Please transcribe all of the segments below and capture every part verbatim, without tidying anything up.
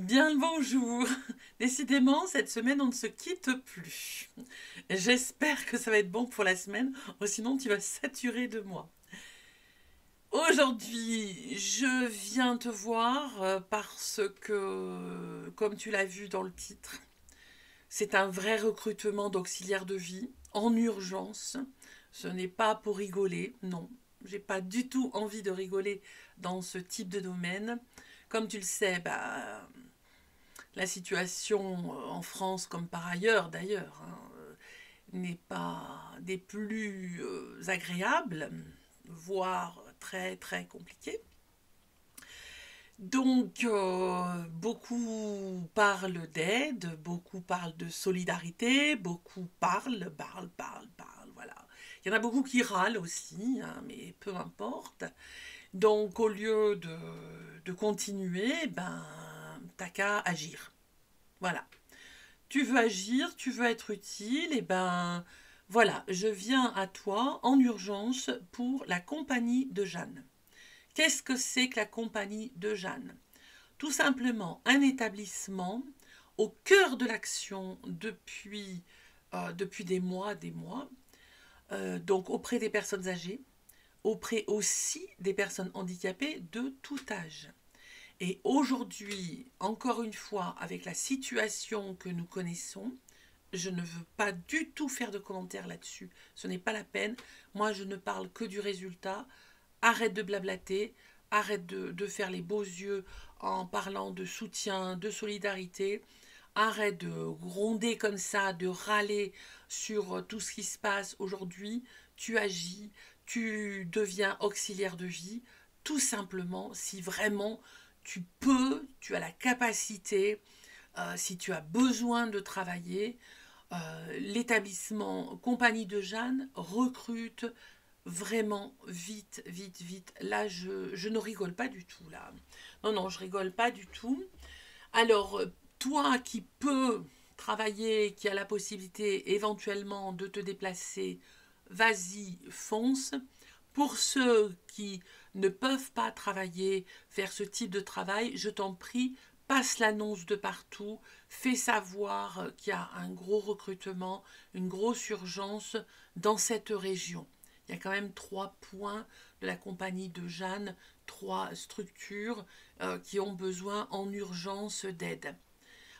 Bien le bonjour. Décidément, cette semaine, on ne se quitte plus. J'espère que ça va être bon pour la semaine, sinon tu vas saturer de moi. Aujourd'hui, je viens te voir parce que, comme tu l'as vu dans le titre, c'est un vrai recrutement d'auxiliaires de vie en urgence. Ce n'est pas pour rigoler, non. J'ai pas du tout envie de rigoler dans ce type de domaine. Comme tu le sais, bah, la situation en France, comme par ailleurs d'ailleurs, n'est pas des plus agréables, voire très très compliquées. Donc, euh, beaucoup parlent d'aide, beaucoup parlent de solidarité, beaucoup parlent, parlent, parlent, parlent, voilà. Il y en a beaucoup qui râlent aussi, hein, mais peu importe. Donc, au lieu de, de continuer, ben, t'as qu'à agir. Voilà. Tu veux agir, tu veux être utile, et ben, voilà, je viens à toi en urgence pour la Compagnie de Jeanne. Qu'est-ce que c'est que la Compagnie de Jeanne? Tout simplement un établissement au cœur de l'action depuis, euh, depuis des mois, des mois, euh, donc auprès des personnes âgées, auprès aussi des personnes handicapées de tout âge. Et aujourd'hui, encore une fois, avec la situation que nous connaissons, je ne veux pas du tout faire de commentaires là-dessus. Ce n'est pas la peine. Moi, je ne parle que du résultat. Arrête de blablater, arrête de, de faire les beaux yeux en parlant de soutien, de solidarité, arrête de gronder comme ça, de râler sur tout ce qui se passe aujourd'hui, tu agis, tu deviens auxiliaire de vie, tout simplement si vraiment tu peux, tu as la capacité, euh, si tu as besoin de travailler, euh, l'établissement Compagnie de Jeanne recrute vraiment vite, vite, vite. Là, je, je ne rigole pas du tout, là. Non, non, je rigole pas du tout. Alors, toi qui peux travailler, qui a la possibilité éventuellement de te déplacer, vas-y, fonce. Pour ceux qui ne peuvent pas travailler, faire ce type de travail, je t'en prie, passe l'annonce de partout, fais savoir qu'il y a un gros recrutement, une grosse urgence dans cette région. Il y a quand même trois points de la Compagnie de Jeanne, trois structures euh, qui ont besoin en urgence d'aide.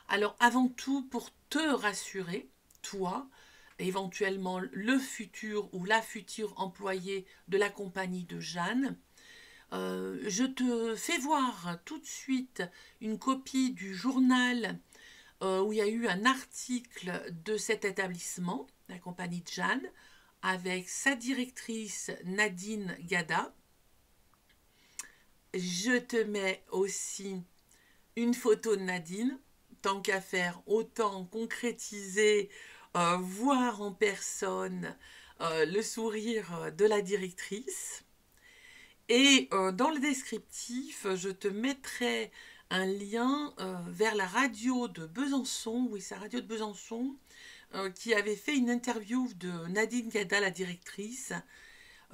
Alors avant tout, pour te rassurer, toi, éventuellement le futur ou la future employée de la Compagnie de Jeanne, euh, je te fais voir tout de suite une copie du journal euh, où il y a eu un article de cet établissement, la Compagnie de Jeanne, avec sa directrice Nadine Gada. Je te mets aussi une photo de Nadine. Tant qu'à faire, autant concrétiser, euh, voir en personne euh, le sourire de la directrice. Et euh, dans le descriptif, je te mettrai un lien euh, vers la radio de Besançon, oui, c'est la radio de Besançon, Euh, qui avait fait une interview de Nadine Gada, la directrice,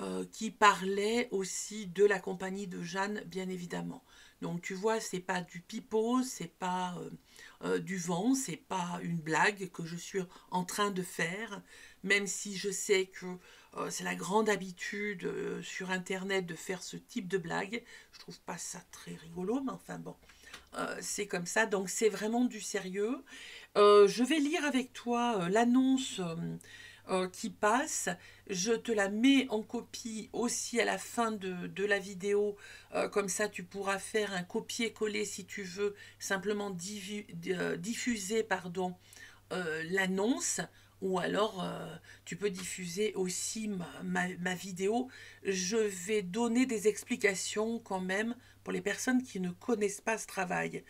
euh, qui parlait aussi de la Compagnie de Jeanne, bien évidemment. Donc tu vois, c'est pas du pipeau, c'est pas euh, euh, du vent, c'est pas une blague que je suis en train de faire, même si je sais que euh, c'est la grande habitude euh, sur Internet de faire ce type de blague. Je trouve pas ça très rigolo, mais enfin bon. Euh, c'est comme ça, donc c'est vraiment du sérieux. Euh, je vais lire avec toi euh, l'annonce euh, euh, qui passe. Je te la mets en copie aussi à la fin de, de la vidéo. Euh, comme ça, tu pourras faire un copier-coller si tu veux, simplement diffu- euh, diffuser pardon, euh, l'annonce. Ou alors, euh, tu peux diffuser aussi ma, ma, ma vidéo. Je vais donner des explications quand même pour les personnes qui ne connaissent pas ce travail.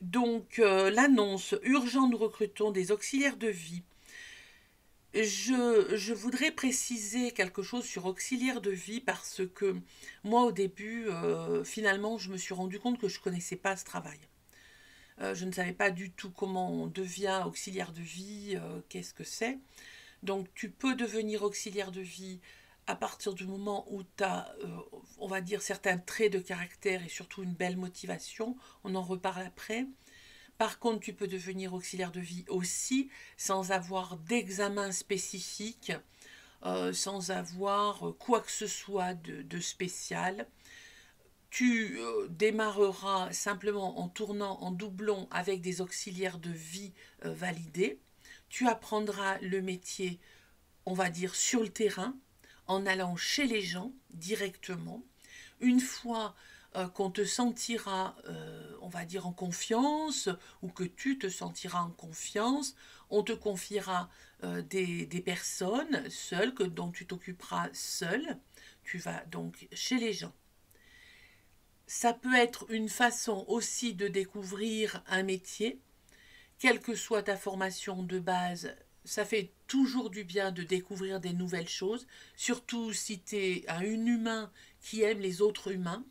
Donc, euh, l'annonce « Urgent, nous recrutons des auxiliaires de vie ». Je, je voudrais préciser quelque chose sur auxiliaire de vie parce que moi, au début, euh, finalement, je me suis rendu compte que je ne connaissais pas ce travail. Euh, je ne savais pas du tout comment on devient auxiliaire de vie, euh, qu'est-ce que c'est. Donc, tu peux devenir auxiliaire de vie à partir du moment où tu as, euh, on va dire, certains traits de caractère et surtout une belle motivation. On en reparle après. Par contre, tu peux devenir auxiliaire de vie aussi sans avoir d'examen spécifique, euh, sans avoir quoi que ce soit de, de spécial. Tu euh, démarreras simplement en tournant en doublon avec des auxiliaires de vie euh, validés. Tu apprendras le métier, on va dire, sur le terrain, en allant chez les gens directement. Une fois euh, qu'on te sentira, euh, on va dire, en confiance, ou que tu te sentiras en confiance, on te confiera euh, des, des personnes seules, que, dont tu t'occuperas seule. Tu vas donc chez les gens. Ça peut être une façon aussi de découvrir un métier. Quelle que soit ta formation de base, ça fait toujours du bien de découvrir des nouvelles choses, surtout si tu es un humain qui aime les autres humains.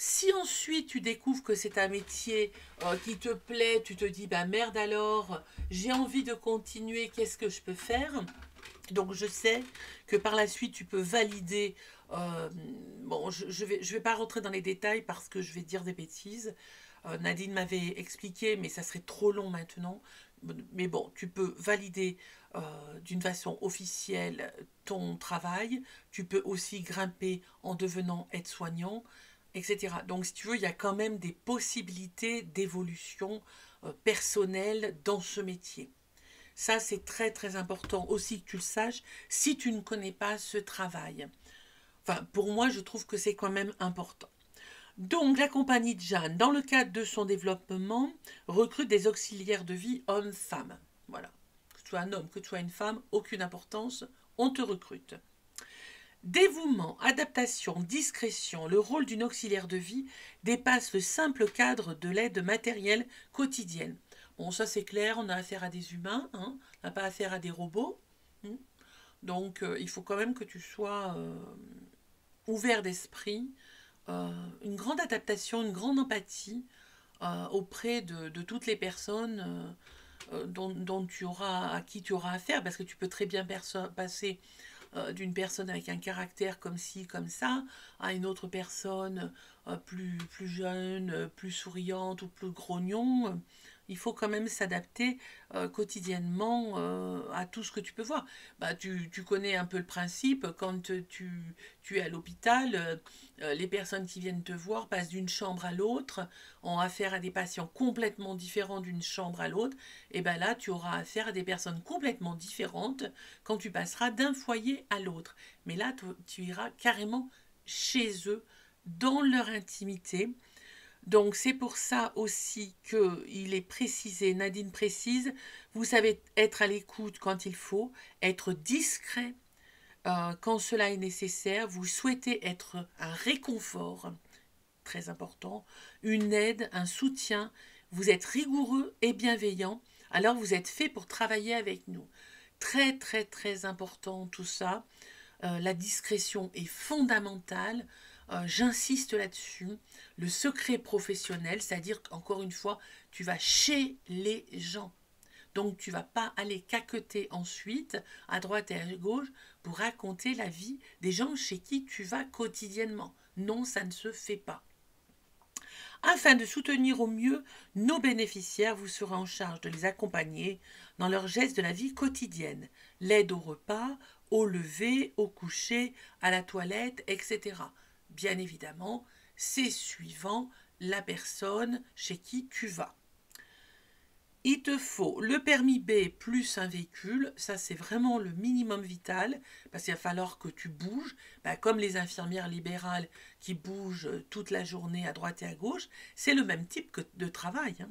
Si ensuite tu découvres que c'est un métier euh, qui te plaît, tu te dis bah, « merde alors, j'ai envie de continuer, qu'est-ce que je peux faire ?» Donc je sais que par la suite tu peux valider, euh, bon je ne vais, je vais pas rentrer dans les détails parce que je vais dire des bêtises, euh, Nadine m'avait expliqué mais ça serait trop long maintenant, mais bon tu peux valider euh, d'une façon officielle ton travail, tu peux aussi grimper en devenant aide-soignant, et cetera. Donc si tu veux il y a quand même des possibilités d'évolution euh, personnelle dans ce métier. Ça, c'est très, très important aussi que tu le saches si tu ne connais pas ce travail. Enfin, pour moi, je trouve que c'est quand même important. Donc, la compagnie de Jeanne, dans le cadre de son développement, recrute des auxiliaires de vie hommes-femmes. Voilà. Que tu sois un homme, que tu sois une femme, aucune importance, on te recrute. Dévouement, adaptation, discrétion, le rôle d'une auxiliaire de vie dépasse le simple cadre de l'aide matérielle quotidienne. Bon, ça c'est clair, on a affaire à des humains, hein, on n'a pas affaire à des robots. Hein, donc, euh, il faut quand même que tu sois euh, ouvert d'esprit, euh, une grande adaptation, une grande empathie euh, auprès de, de toutes les personnes euh, dont, dont tu auras, à qui tu auras affaire, parce que tu peux très bien passer euh, d'une personne avec un caractère comme ci, comme ça, à une autre personne euh, plus, plus jeune, plus souriante ou plus grognon. Euh, Il faut quand même s'adapter euh, quotidiennement euh, à tout ce que tu peux voir. Bah, tu, tu connais un peu le principe, quand te, tu, tu es à l'hôpital, euh, les personnes qui viennent te voir passent d'une chambre à l'autre, ont affaire à des patients complètement différents d'une chambre à l'autre, et bien là tu auras affaire à des personnes complètement différentes quand tu passeras d'un foyer à l'autre. Mais là tu, tu iras carrément chez eux, dans leur intimité. Donc, c'est pour ça aussi qu'il est précisé, Nadine précise, vous savez être à l'écoute quand il faut, être discret euh, quand cela est nécessaire, vous souhaitez être un réconfort, très important, une aide, un soutien, vous êtes rigoureux et bienveillant, alors vous êtes fait pour travailler avec nous. Très, très, très important tout ça. Euh, la discrétion est fondamentale. Euh, j'insiste là-dessus, le secret professionnel, c'est-à-dire qu'encore une fois, tu vas chez les gens. Donc, tu ne vas pas aller caqueter ensuite, à droite et à gauche, pour raconter la vie des gens chez qui tu vas quotidiennement. Non, ça ne se fait pas. Afin de soutenir au mieux nos bénéficiaires, vous serez en charge de les accompagner dans leurs gestes de la vie quotidienne. L'aide au repas, au lever, au coucher, à la toilette, et cetera. Bien évidemment, c'est suivant la personne chez qui tu vas. Il te faut le permis B plus un véhicule. Ça, c'est vraiment le minimum vital parce qu'il va falloir que tu bouges. Ben, comme les infirmières libérales qui bougent toute la journée à droite et à gauche, c'est le même type que de travail. Hein.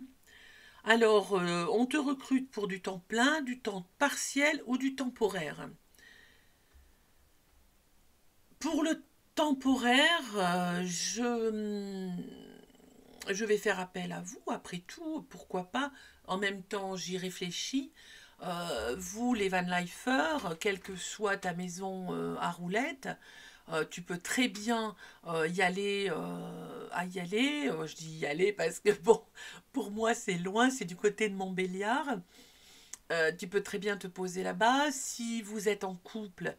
Alors, euh, on te recrute pour du temps plein, du temps partiel ou du temporaire. Pour le temporaire, euh, je, je vais faire appel à vous, après tout, pourquoi pas, en même temps j'y réfléchis, euh, vous les vanlifers, quelle que soit ta maison euh, à roulettes, euh, tu peux très bien euh, y aller, euh, à y aller, euh, je dis y aller parce que bon, pour moi c'est loin, c'est du côté de Montbéliard, euh, tu peux très bien te poser là-bas, si vous êtes en couple,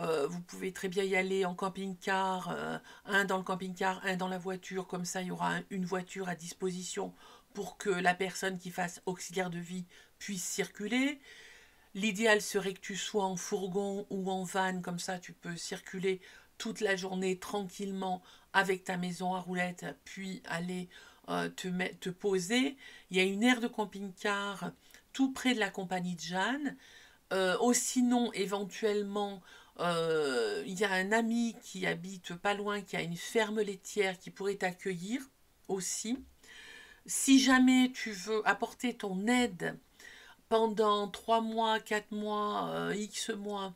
Euh, vous pouvez très bien y aller en camping-car, euh, un dans le camping-car, un dans la voiture, comme ça il y aura un, une voiture à disposition pour que la personne qui fasse auxiliaire de vie puisse circuler. L'idéal serait que tu sois en fourgon ou en van, comme ça tu peux circuler toute la journée tranquillement avec ta maison à roulettes, puis aller euh, te, te poser. Il y a une aire de camping-car tout près de la Compagnie de Jeanne. Euh, ou sinon, éventuellement, euh, il y a un ami qui habite pas loin, qui a une ferme laitière, qui pourrait t'accueillir aussi. Si jamais tu veux apporter ton aide pendant trois mois, quatre mois, euh, X mois,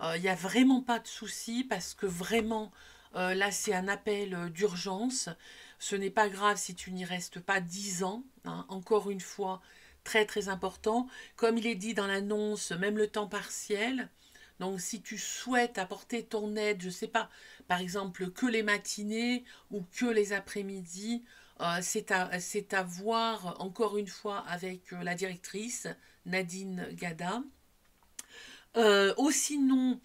il euh, n'y a vraiment pas de souci, parce que vraiment, euh, là, c'est un appel d'urgence. Ce n'est pas grave si tu n'y restes pas dix ans, hein, encore une fois, très très important, comme il est dit dans l'annonce, même le temps partiel. Donc si tu souhaites apporter ton aide, je sais pas, par exemple que les matinées ou que les après-midi, euh, c'est à, c'est à voir encore une fois avec euh, la directrice Nadine Gada. Euh, ou sinon,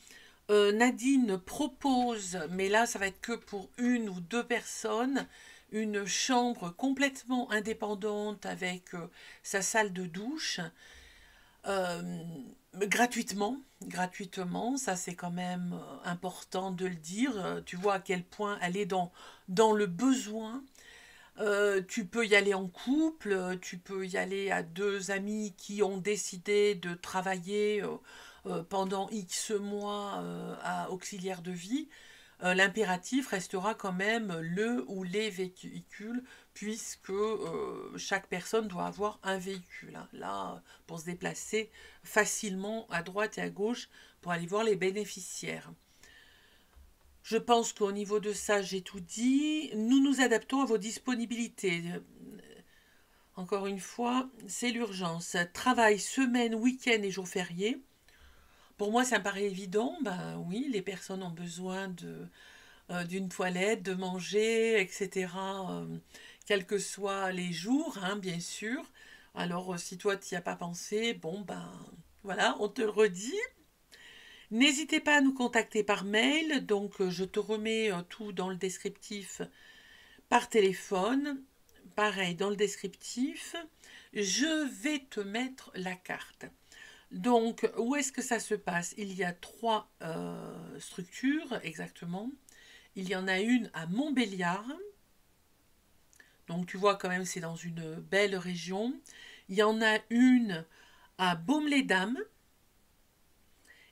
euh, Nadine propose, mais là ça va être que pour une ou deux personnes, une chambre complètement indépendante avec euh, sa salle de douche, euh, gratuitement, gratuitement, ça c'est quand même important de le dire, tu vois à quel point elle est dans, dans le besoin. Euh, tu peux y aller en couple, tu peux y aller à deux amis qui ont décidé de travailler euh, euh, pendant X mois euh, à auxiliaire de vie. L'impératif restera quand même le ou les véhicules, puisque euh, chaque personne doit avoir un véhicule, hein, là, pour se déplacer facilement à droite et à gauche pour aller voir les bénéficiaires. Je pense qu'au niveau de ça, j'ai tout dit. Nous nous adaptons à vos disponibilités. Encore une fois, c'est l'urgence. Travail, semaine, week-end et jours fériés. Pour moi, ça me paraît évident, ben oui, les personnes ont besoin de euh, d'une toilette, de manger, et cetera, euh, quels que soient les jours, hein, bien sûr. Alors, si toi, tu n'y as pas pensé, bon, ben, voilà, on te le redit. N'hésitez pas à nous contacter par mail, donc je te remets euh, tout dans le descriptif par téléphone. Pareil, dans le descriptif, je vais te mettre la carte. Donc, où est-ce que ça se passe? Il y a trois euh, structures, exactement. Il y en a une à Montbéliard. Donc, tu vois quand même, c'est dans une belle région. Il y en a une à Baume-les-Dames.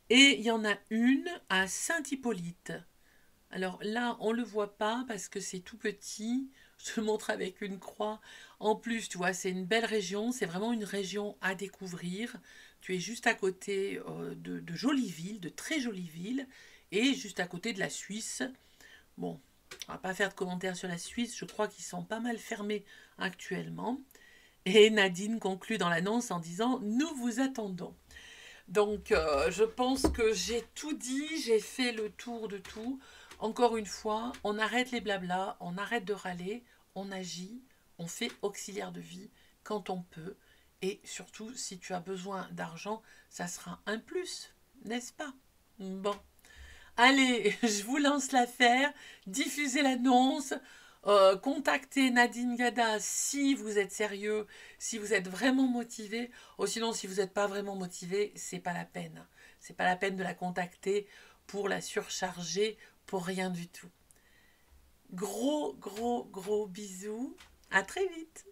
Et il y en a une à Saint-Hippolyte. Alors là, on ne le voit pas parce que c'est tout petit. Je te montre avec une croix. En plus, tu vois, c'est une belle région. C'est vraiment une région à découvrir. Tu es juste à côté euh, de, de jolies villes, de très jolies villes, et juste à côté de la Suisse. Bon, on ne va pas faire de commentaires sur la Suisse, je crois qu'ils sont pas mal fermés actuellement. Et Nadine conclut dans l'annonce en disant « Nous vous attendons ». Donc, euh, je pense que j'ai tout dit, j'ai fait le tour de tout. Encore une fois, on arrête les blablas, on arrête de râler, on agit, on fait auxiliaire de vie quand on peut. Et surtout, si tu as besoin d'argent, ça sera un plus, n'est-ce pas? Bon, allez, je vous lance l'affaire, diffusez l'annonce, euh, contactez Nadine Gada si vous êtes sérieux, si vous êtes vraiment motivé, ou sinon, si vous n'êtes pas vraiment motivé, c'est pas la peine. C'est pas la peine de la contacter pour la surcharger, pour rien du tout. Gros, gros, gros bisous, à très vite!